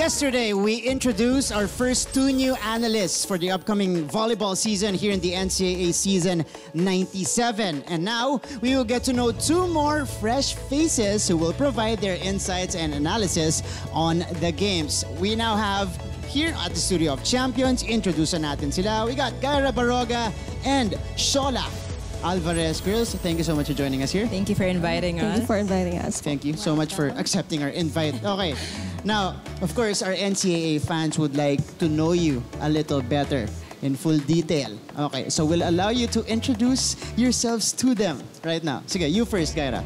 Yesterday, we introduced our first two new analysts for the upcoming volleyball season here in the NCAA Season 97. And now, we will get to know two more fresh faces who will provide their insights and analysis on the games. We now have, here at the Studio of Champions, introduce natin sila. We got Gyra Barroga and Shola Alvarez. Girls, thank you so much for joining us here. Thank you for inviting us. Thank you for inviting us. Thank you so much for accepting our invite. Okay. Now, of course, our NCAA fans would like to know you a little better in full detail. Okay, so we'll allow you to introduce yourselves to them right now. Sige, you first, Gyra.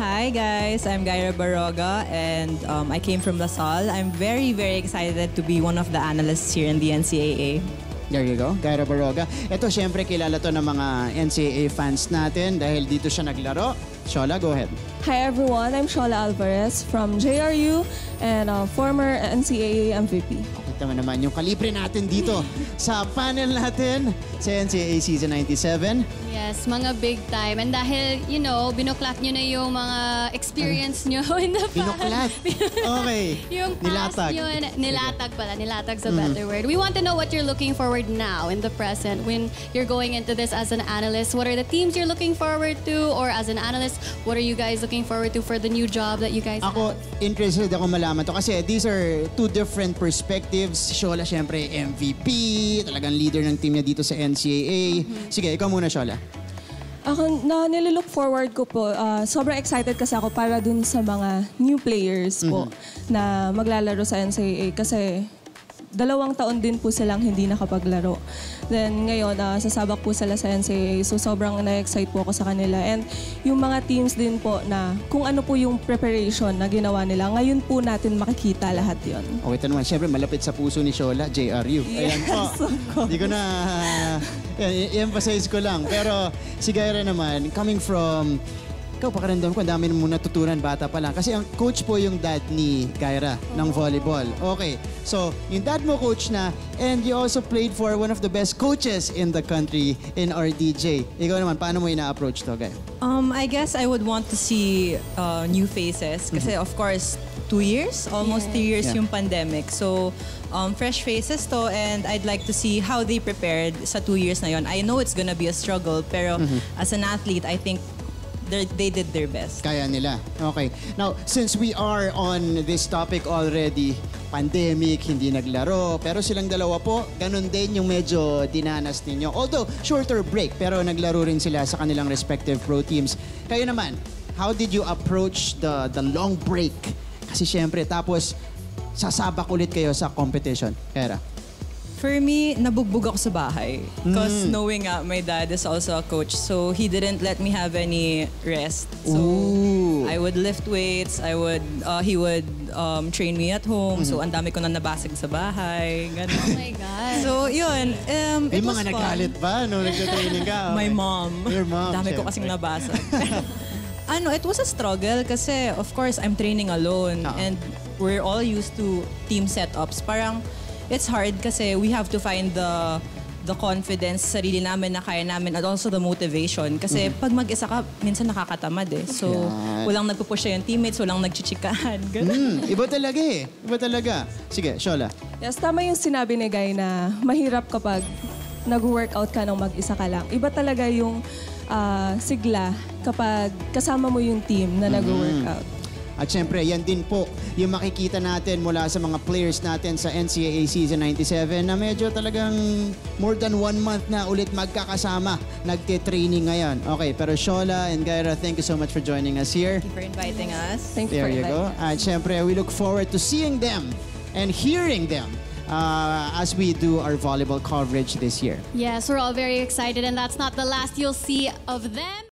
Hi guys, I'm Gyra Barroga and I came from LaSalle. I'm very, very excited to be one of the analysts here in the NCAA. There you go, Gyra Barroga. Ito, siyempre, kilala to ng mga NCAA fans natin dahil dito siya naglaro. Shola, go ahead. Hi everyone, I'm Shola Alvarez from JRU and a former NCAA MVP. Kita mo naman yung kalibre natin dito sa panel natin sa NCAA Season 97. Yes, mga big time. And dahil, you know, binuklat nyo na yung mga experience nyo in the past. Binuklat? Okay. Yung past nyo, nilatag pala. Nilatag's a better word. We want to know what you're looking forward now in the present when you're going into this as an analyst. What are the teams you're looking forward to? Or as an analyst, what are you guys looking forward to for the new job that you guys have? Interested ako malaman to kasi these are two different perspectives. Shola, syempre, MVP, talagang leader ng team niya dito sa NCAA. Sige, ikaw muna, Shola. Ako, nililook forward ko po. Sobrang excited kasi ako para dun sa mga new players po na maglalaro sa NCAA kasi dalawang taon din po silang hindi nakapaglaro. Then ngayon, sasabak po sila sa NCAA. So sobrang na-excite po ako sa kanila. And yung mga teams din po na kung ano po yung preparation na ginawa nila, ngayon po natin makikita lahat yon. Okay, ito naman. Siyempre, malapit sa puso ni Shola, JRU. Ayan po. Hindi ko na i-emphasize ko lang. Pero si Gyra naman, coming from... Ikaw, pakarandom ko, ang dami mo natutunan bata pa lang. Kasi ang coach po yung dad ni Gyra ng volleyball. Okay, so yung dad mo coach na and you also played for one of the best coaches in the country in our DJ. Ikaw naman, paano mo ina-approach to, Gyra? I guess I would want to see new faces. Kasi of course, 2 years, almost 3 years yung pandemic. So fresh faces to and I'd like to see how they prepared sa 2 years na yon. I know it's gonna be a struggle, pero as an athlete, I think they did their best. Kaya nila. Okay. Now, since we are on this topic already, pandemic, hindi naglaro, pero silang dalawa po, ganun din yung medyo dinanas ninyo. Although, shorter break, pero naglaro rin sila sa kanilang respective pro teams. Kayo naman, how did you approach the long break? Kasi syempre, tapos sasabak ulit kayo sa competition. Kera? For me, nabugbog ako sa bahay. Because knowing my dad is also a coach, so he didn't let me have any rest. So I would lift weights, he would train me at home, so ang dami ko na nabasag sa bahay. Ganun. Oh my God. So yun, it was fun. May mga nagalit ba nung nagtatraining ka? My mom. Your mom. Dami ko kasing nabasag. Ano, it was a struggle kasi of course I'm training alone and we're all used to team setups. Parang, it's hard kasi we have to find the confidence sarili namin na kaya namin and also the motivation. Kasi pag mag-isa ka, minsan nakakatamad eh. So, walang nagpupusha yung teammates, walang nagchichikahan. Iba talaga eh. Iba talaga. Sige, Shola. Yes, tama yung sinabi ni Guy na mahirap kapag nag-workout ka ng mag-isa ka lang. Iba talaga yung sigla kapag kasama mo yung team na nag-workout. At syempre, yan din po yung makikita natin mula sa mga players natin sa NCAA Season 97 na medyo talagang more than 1 month na ulit magkakasama, nagte-training ngayon. Okay, pero Shola and Gyra, thank you so much for joining us here. Thank you for inviting us. Thank you for inviting us. At syempre, we look forward to seeing them and hearing them as we do our volleyball coverage this year. Yes, we're all very excited and that's not the last you'll see of them.